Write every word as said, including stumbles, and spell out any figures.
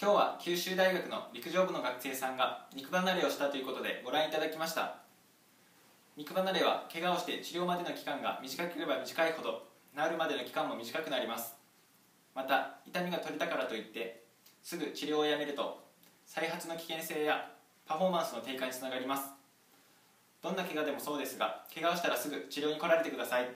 今日は九州大学の陸上部の学生さんが肉離れをしたということでご覧いただきました。肉離れは怪我をして治療までの期間が短ければ短いほど治るまでの期間も短くなります。また痛みが取れたからといってすぐ治療をやめると再発の危険性やパフォーマンスの低下につながります。どんな怪我でもそうですが、怪我をしたらすぐ治療に来られてください。